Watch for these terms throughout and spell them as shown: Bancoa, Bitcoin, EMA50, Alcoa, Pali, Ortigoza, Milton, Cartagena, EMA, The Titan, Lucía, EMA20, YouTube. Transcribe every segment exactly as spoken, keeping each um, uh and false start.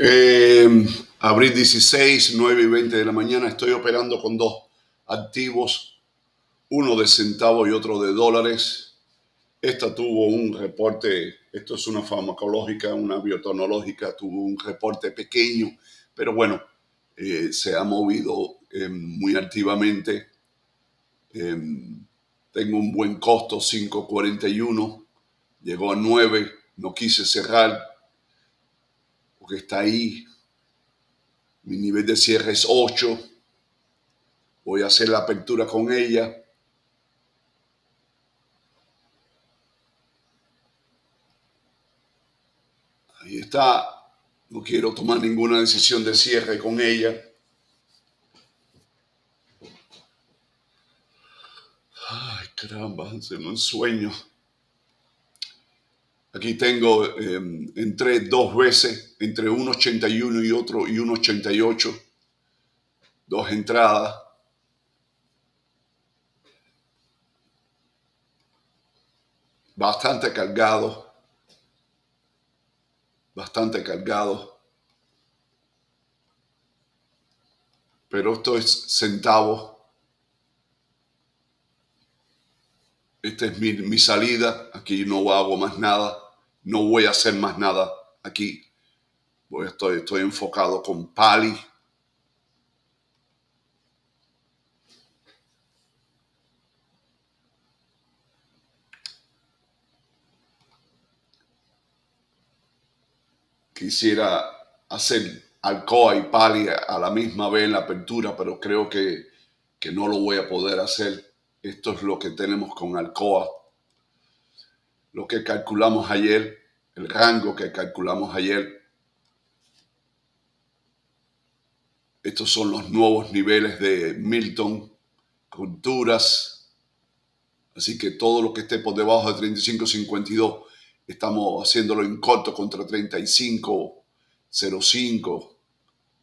Eh, abril dieciséis, nueve y veinte de la mañana. Estoy operando con dos activos, uno de centavos y otro de dólares. Esta tuvo un reporte, esto es una farmacológica, una biotecnológica, tuvo un reporte pequeño, pero bueno, eh, se ha movido eh, muy activamente. Eh, tengo un buen costo, cinco cuarenta y uno, llegó a nueve, no quise cerrar, que está ahí, mi nivel de cierre es ocho, voy a hacer la apertura con ella. Ahí está, no quiero tomar ninguna decisión de cierre con ella. Ay, caramba, se me ensueño. Aquí tengo, eh, entré dos veces, entre uno ochenta y uno y otro, y uno ochenta y ocho, dos entradas. Bastante cargado, bastante cargado. Pero esto es centavos. Esta es mi, mi salida, aquí no hago más nada, no voy a hacer más nada aquí. Voy, estoy, estoy enfocado con Pali. Quisiera hacer Alcoa y Pali a la misma vez en la apertura, pero creo que, que no lo voy a poder hacer. Esto es lo que tenemos con Alcoa, lo que calculamos ayer, el rango que calculamos ayer. Estos son los nuevos niveles de Milton, culturas. Así que todo lo que esté por debajo de treinta y cinco cincuenta y dos, estamos haciéndolo en corto contra treinta y cinco cero cinco.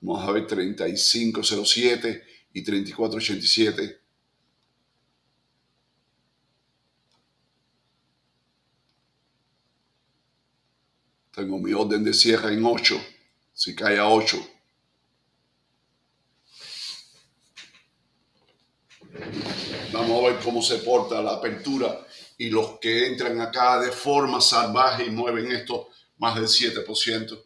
Vamos a ver treinta y cinco cero siete y treinta y cuatro ochenta y siete. Tengo mi orden de cierre en ocho, si cae a ocho. Vamos a ver cómo se porta la apertura y los que entran acá de forma salvaje y mueven esto más del siete por ciento.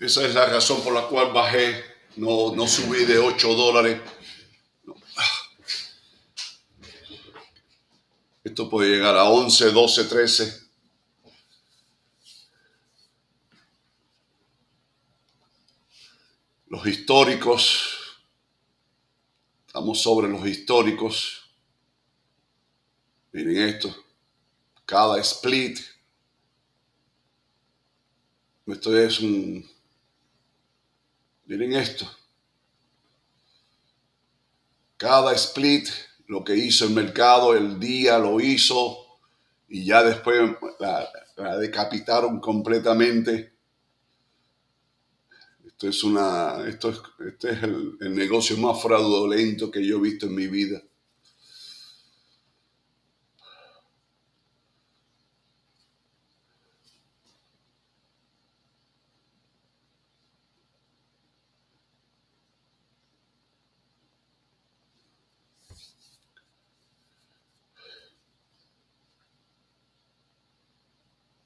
Esa es la razón por la cual bajé, no, no subí de ocho dólares. Esto puede llegar a once, doce, trece. Los históricos, estamos sobre los históricos. Miren esto, cada split. Esto es un... Miren esto. Cada split, lo que hizo el mercado, el día lo hizo y ya después la, la decapitaron completamente. Esto es una, esto es, este es el, el negocio más fraudulento que yo he visto en mi vida.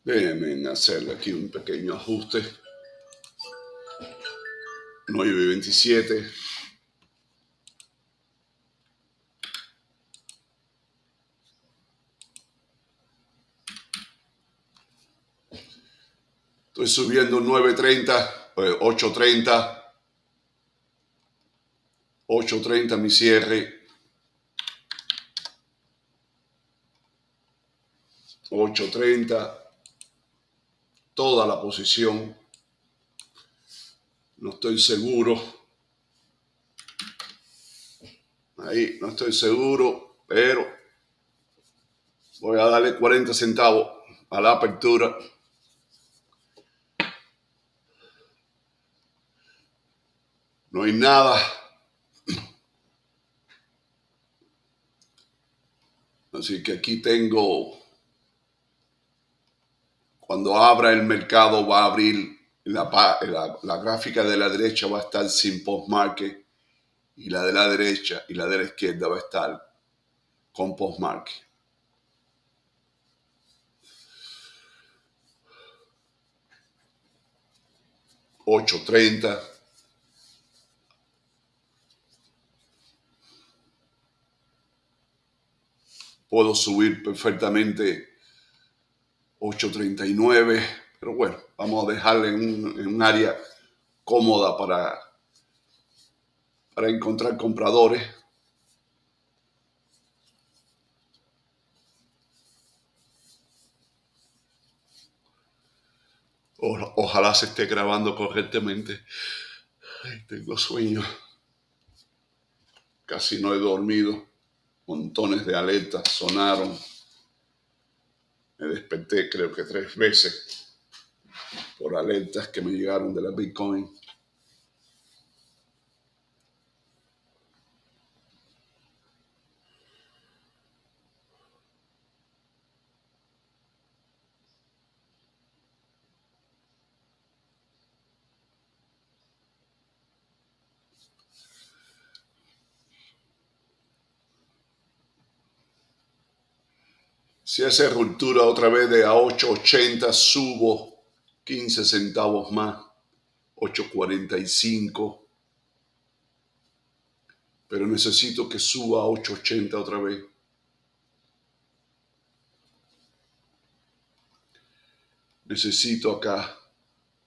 Déjenme hacerle aquí un pequeño ajuste. nueve veintisiete. Estoy subiendo nueve treinta, ocho treinta. ocho treinta mi cierre. ocho treinta. Toda la posición, no estoy seguro, ahí no estoy seguro, pero voy a darle cuarenta centavos a la apertura. No hay nada, así que aquí tengo... Cuando abra el mercado va a abrir, la, la, la gráfica de la derecha va a estar sin post market y la de la derecha y la de la izquierda va a estar con post market. ocho treinta. Puedo subir perfectamente ocho treinta y nueve, pero bueno, vamos a dejarle en un, en un área cómoda para, para encontrar compradores. O, ojalá se esté grabando correctamente. Ay, tengo sueño. Casi no he dormido. Montones de alertas sonaron. Me desperté creo que tres veces por alertas que me llegaron de la Bitcoin. Si hace ruptura otra vez de a ocho ochenta, subo quince centavos más, ocho cuarenta y cinco. Pero necesito que suba a ocho ochenta otra vez. Necesito acá,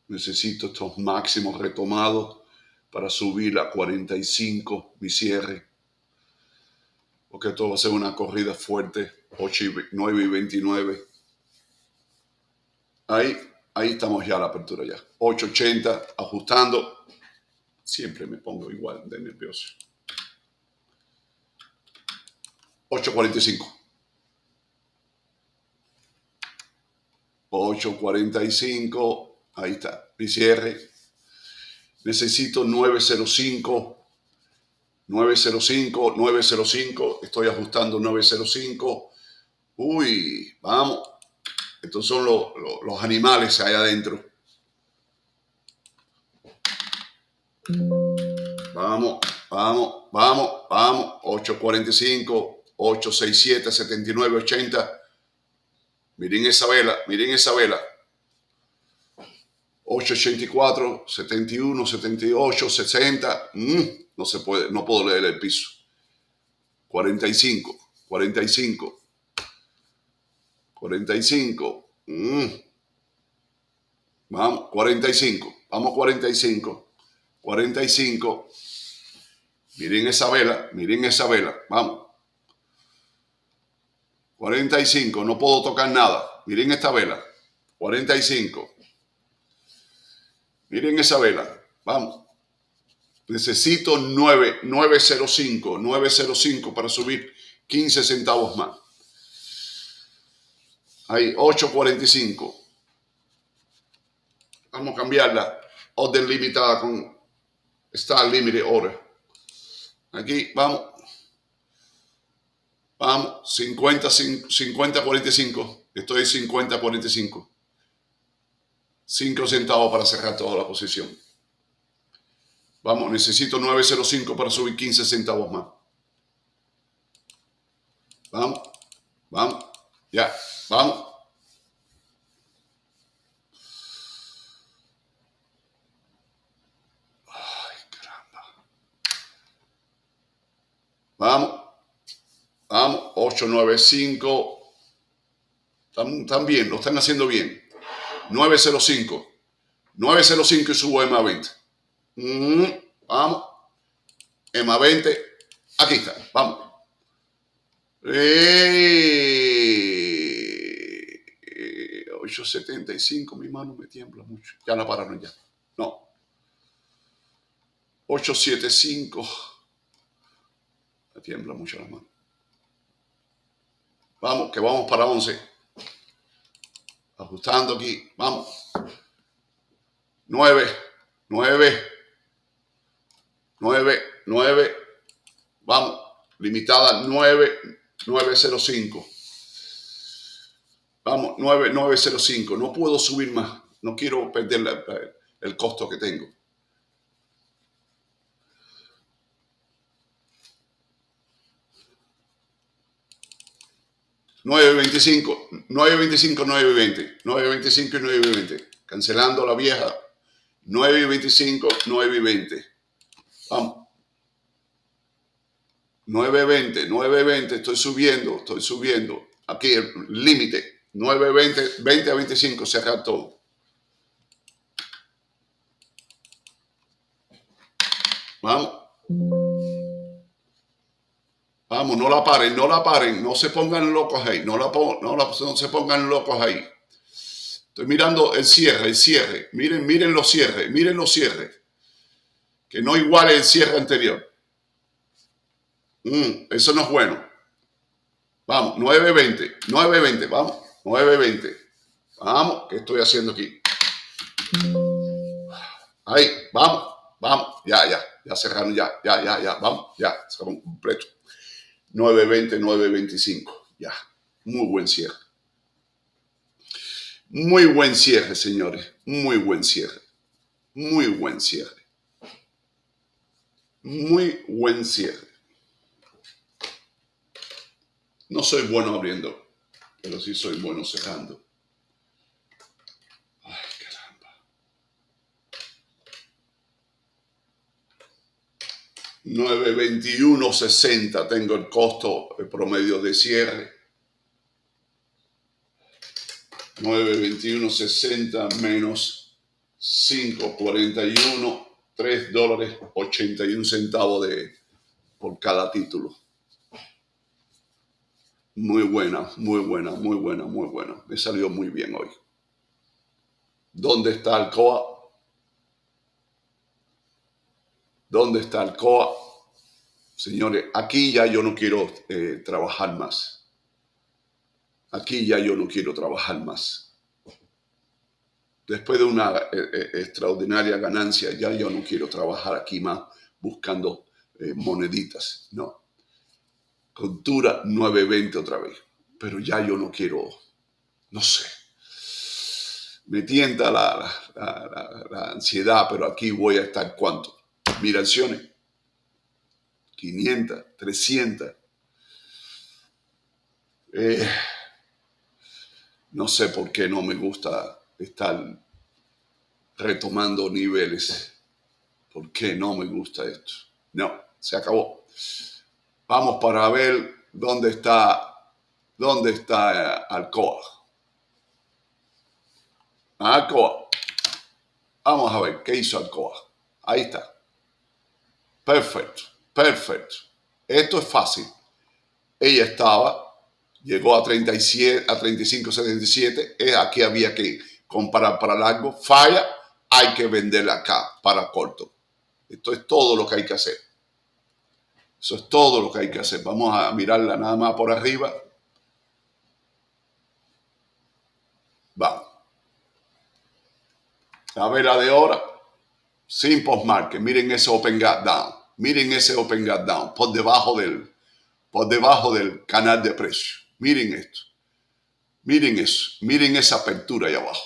necesito estos máximos retomados para subir a cuarenta y cinco mi cierre. Porque esto va a ser una corrida fuerte. ocho, nueve y veintinueve. Ahí, ahí estamos ya a la apertura ya. ocho ochenta, ajustando. Siempre me pongo igual de nervioso. ocho cuarenta y cinco. ocho cuarenta y cinco. Ahí está. Mi cierre. Necesito nueve cero cinco. nueve cero cinco, nueve cero cinco. Estoy ajustando nueve cero cinco. Uy, vamos. Estos son los, los, los animales allá adentro. Vamos, vamos, vamos, vamos. ocho cuarenta y cinco, ocho sesenta y siete, setenta y nueve, ochenta. Miren esa vela, miren esa vela. ochocientos ochenta y cuatro, setenta y uno, setenta y ocho, sesenta, mm, no se puede, no puedo leer el piso. cuarenta y cinco, cuarenta y cinco, cuarenta y cinco, mm, vamos, cuarenta y cinco, vamos, cuarenta y cinco, cuarenta y cinco, miren esa vela, miren esa vela, vamos, cuarenta y cinco, no puedo tocar nada, miren esta vela, cuarenta y cinco, miren esa vela, vamos. Necesito nueve, nueve cero cinco, nueve cero cinco para subir quince centavos más. Ahí, ocho cuarenta y cinco. Vamos a cambiarla. Orden limitada con Star Limited Order. Aquí, vamos. Vamos, cincuenta cuarenta y cinco. Estoy cincuenta cuarenta y cinco. cinco centavos para cerrar toda la posición. Vamos, necesito nueve cero cinco para subir quince centavos más. Vamos, vamos, ya, vamos. Ay, caramba. Vamos, vamos, ocho noventa y cinco. Están bien, lo están haciendo bien. nueve cero cinco, nueve cero cinco y subo E M A veinte. Mm, vamos, E M A veinte, aquí está, vamos. Eh, eh, ocho setenta y cinco, mi mano me tiembla mucho. Ya la pararon ya. No. ocho setenta y cinco. Me tiembla mucho la mano. Vamos, que vamos para once. Ajustando aquí, vamos. nueve, nueve, nueve, nueve, vamos. Limitada nueve, nueve cero cinco. Vamos, nueve, nueve cero cinco. No puedo subir más. No quiero perder la, el costo que tengo. nueve veinticinco, nueve veinticinco, nueve veinte, nueve veinticinco y nueve veinte, cancelando la vieja, nueve veinticinco, nueve veinte, vamos, nueve veinte, nueve veinte, estoy subiendo, estoy subiendo, aquí el límite, nueve veinte, veinte a veinticinco, cerrar todo, vamos. Vamos, no la paren, no la paren, no se pongan locos ahí, no, la pon, no, la, no se pongan locos ahí. Estoy mirando el cierre, el cierre, miren, miren los cierres, miren los cierres. Que no iguale el cierre anterior. Mm, eso no es bueno. Vamos, nueve veinte, nueve veinte, vamos, nueve veinte. Vamos, ¿qué estoy haciendo aquí? Ahí, vamos, vamos, ya, ya, ya cerraron, ya, ya, ya, ya, vamos, ya, cerramos completo. nueve veinte, nueve veinticinco. Ya. Muy buen cierre. Muy buen cierre, señores. Muy buen cierre. Muy buen cierre. Muy buen cierre. No soy bueno abriendo, pero sí soy bueno cerrando. Ay, caramba. nueve veintiuno sesenta tengo el costo, el promedio de cierre. nueve veintiuno sesenta menos cinco cuarenta y uno, tres dólares ochenta y un centavos de, por cada título. Muy buena, muy buena, muy buena, muy buena. Me salió muy bien hoy. ¿Dónde está Alcoa? ¿Dónde está Alcoa? Señores, aquí ya yo no quiero eh, trabajar más. Aquí ya yo no quiero trabajar más. Después de una eh, eh, extraordinaria ganancia, ya yo no quiero trabajar aquí más buscando eh, moneditas. No. Contura nueve veinte otra vez. Pero ya yo no quiero, no sé. Me tienta la, la, la, la ansiedad, pero aquí voy a estar cuánto. Admiraciones, quinientas, trescientas, eh, no sé por qué no me gusta estar retomando niveles. ¿Por qué no me gusta esto? No, se acabó. Vamos para ver dónde está, dónde está Alcoa. Alcoa. Vamos a ver qué hizo Alcoa. Ahí está. Perfecto, perfecto. Esto es fácil. Ella estaba, llegó a treinta y siete, a treinta y cinco setenta y siete. Aquí había que comprar para largo. Falla, hay que venderla acá para corto. Esto es todo lo que hay que hacer. Eso es todo lo que hay que hacer. Vamos a mirarla nada más por arriba. Vamos. La vela de hora. Sin post-market. Miren ese open gap down. Miren ese open gap down. Por debajo del, por debajo del canal de precio. Miren esto. Miren eso. Miren esa apertura ahí abajo.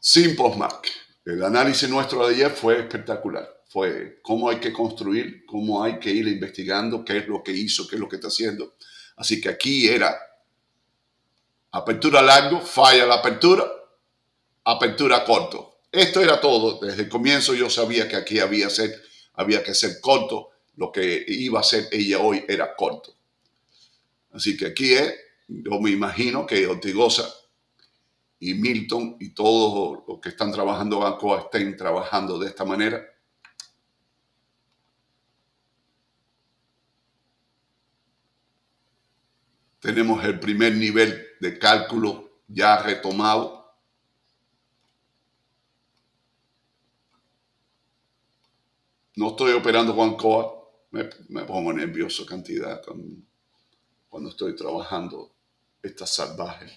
Sin post-market. El análisis nuestro de ayer fue espectacular. Fue cómo hay que construir, cómo hay que ir investigando, qué es lo que hizo, qué es lo que está haciendo. Así que aquí era apertura largo, falla la apertura, apertura corto. Esto era todo. Desde el comienzo yo sabía que aquí había, ser, había que ser corto. Lo que iba a hacer ella hoy era corto. Así que aquí es, yo me imagino que Ortigoza y Milton y todos los que están trabajando Bancoa estén trabajando de esta manera. Tenemos el primer nivel de cálculo ya retomado. No estoy operando Bancoa. Me, me pongo nervioso cantidad cuando, cuando estoy trabajando estas salvajes.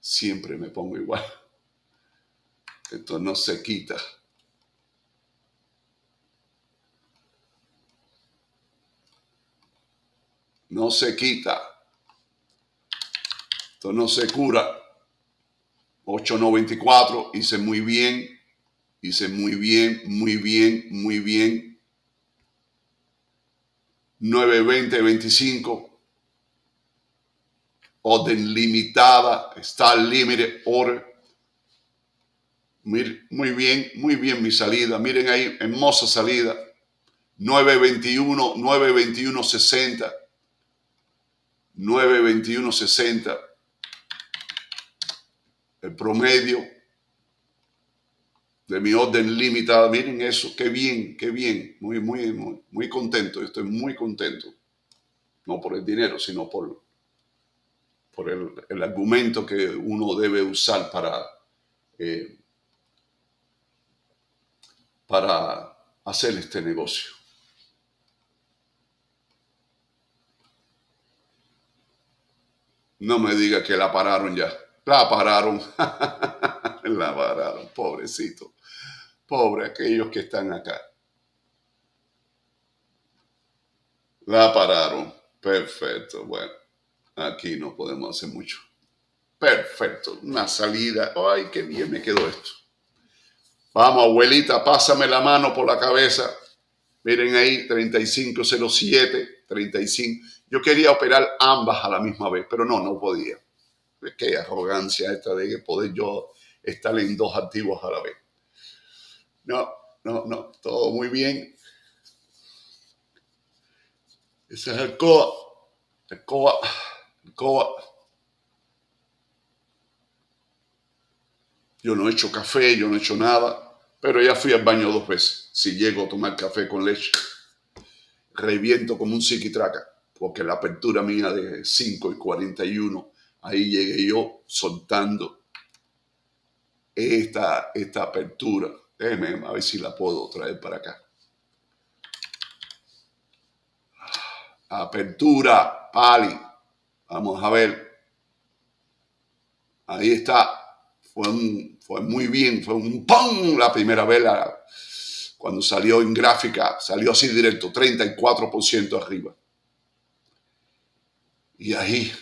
Siempre me pongo igual. Esto no se quita. No se quita. Esto no se cura. ocho noventa y cuatro. Hice muy bien. Hice muy bien, muy bien, muy bien. nueve veinte veinticinco. Orden limitada. Está limited order. Muy bien, muy bien mi salida. Miren ahí, hermosa salida. nueve veintiuno, nueve veintiuno sesenta. nueve veintiuno sesenta. El promedio de mi orden limitada. Miren eso. Qué bien, qué bien. Muy, muy, muy, muy contento. Yo estoy muy contento. No por el dinero, sino por, por el, el argumento que uno debe usar para, eh, para hacer este negocio. No me diga que la pararon ya. La pararon. La pararon. Pobrecito. Pobre aquellos que están acá. La pararon. Perfecto. Bueno, aquí no podemos hacer mucho. Perfecto. Una salida. Ay, qué bien me quedó esto. Vamos, abuelita. Pásame la mano por la cabeza. Miren ahí. treinta y cinco cero siete. treinta y cinco. Yo quería operar ambas a la misma vez, pero no, no podía. Qué arrogancia esta de poder yo estar en dos activos a la vez. No, no, no, todo muy bien. Esa es Alcoa, Alcoa, Alcoa. Yo no he hecho café, yo no he hecho nada, pero ya fui al baño dos veces. Si llego a tomar café con leche, reviento como un psiquitraca. Porque la apertura mía de cinco y cuarenta y uno, ahí llegué yo soltando esta, esta apertura. Déjenme a ver si la puedo traer para acá. Apertura, Pali. Vamos a ver. Ahí está. Fue, un, fue muy bien, fue un ¡pum! La primera vela cuando salió en gráfica, salió así directo, treinta y cuatro por ciento arriba. Y ahí,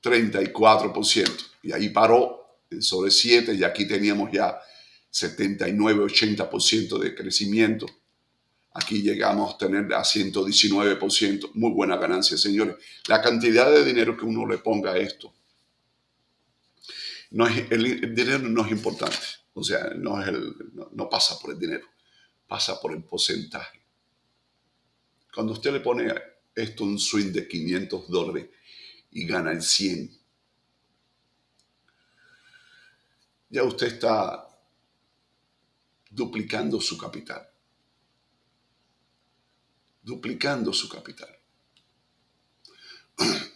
treinta y cuatro por ciento. Y ahí paró sobre siete. Y aquí teníamos ya setenta y nueve, ochenta por ciento de crecimiento. Aquí llegamos a tener a ciento diecinueve por ciento. Muy buena ganancia, señores. La cantidad de dinero que uno le ponga a esto. No es, el, el dinero no es importante, o sea, no, es el, no, no pasa por el dinero, pasa por el porcentaje. Cuando usted le pone esto un swing de quinientos dólares y gana el cien, ya usted está duplicando su capital. Duplicando su capital.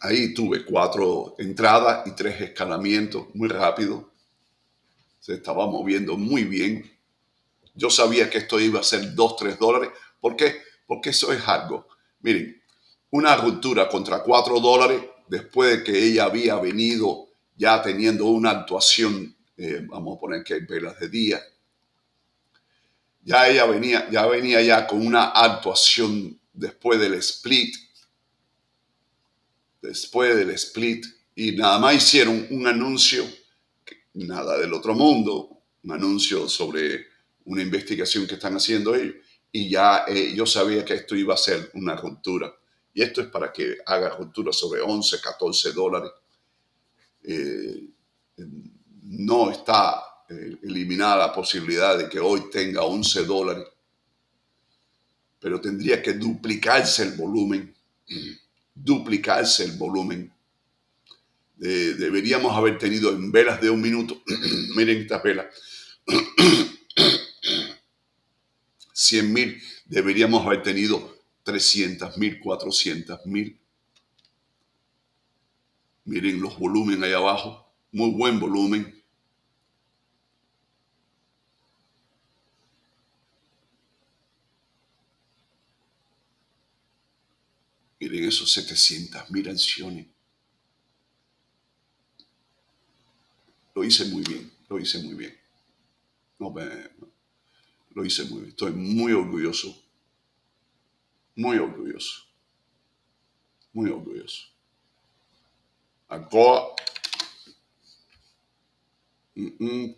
Ahí tuve cuatro entradas y tres escalamientos muy rápido. Se estaba moviendo muy bien. Yo sabía que esto iba a ser dos, tres dólares. ¿Por qué? Porque eso es algo. Miren, una ruptura contra cuatro dólares después de que ella había venido ya teniendo una actuación, eh, vamos a poner que hay velas de día. Ya ella venía, ya venía ya con una actuación después del split. Después del split. Y nada más hicieron un anuncio, nada del otro mundo, un anuncio sobre una investigación que están haciendo ellos. Y ya eh, yo sabía que esto iba a ser una ruptura. Y esto es para que haga ruptura sobre once, catorce dólares. Eh, no está eh, eliminada la posibilidad de que hoy tenga once dólares. Pero tendría que duplicarse el volumen. Duplicarse el volumen. Eh, deberíamos haber tenido en velas de un minuto. Miren estas velas. cien mil, deberíamos haber tenido trescientos mil, cuatrocientos mil. Miren los volúmenes ahí abajo, muy buen volumen. Miren esos setecientas mil acciones. Lo hice muy bien, lo hice muy bien. No me... Lo hice muy bien. Estoy muy orgulloso. Muy orgulloso. Muy orgulloso. Alcoa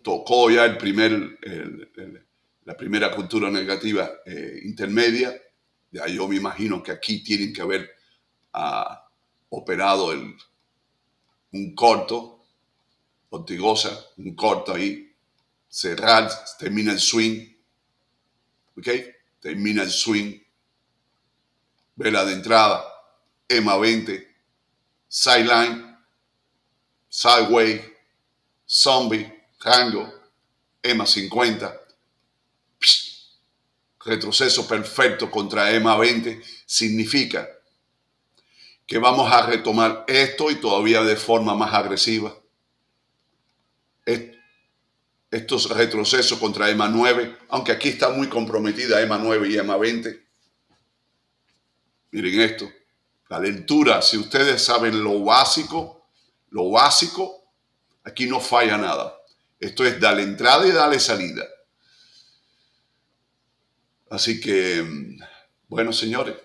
tocó ya el primer, el, el, la primera cultura negativa eh, intermedia. Ya yo me imagino que aquí tienen que haber ah, operado el, un corto, Ortigoza, un corto ahí, cerrar, termina el swing. ¿Ok? Termina el swing. Vela de entrada. E M A veinte. Sideline. Sideway. Zombie. Rango. E M A cincuenta. Psh, retroceso perfecto contra E M A veinte. Significa que vamos a retomar esto y todavía de forma más agresiva. Esto. Estos retrocesos contra E M A nueve, aunque aquí está muy comprometida E M A nueve y E M A veinte. Miren esto, la lectura, si ustedes saben lo básico, lo básico, aquí no falla nada. Esto es darle entrada y darle salida. Así que, bueno, señores,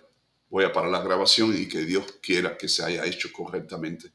voy a parar la grabación y que Dios quiera que se haya hecho correctamente.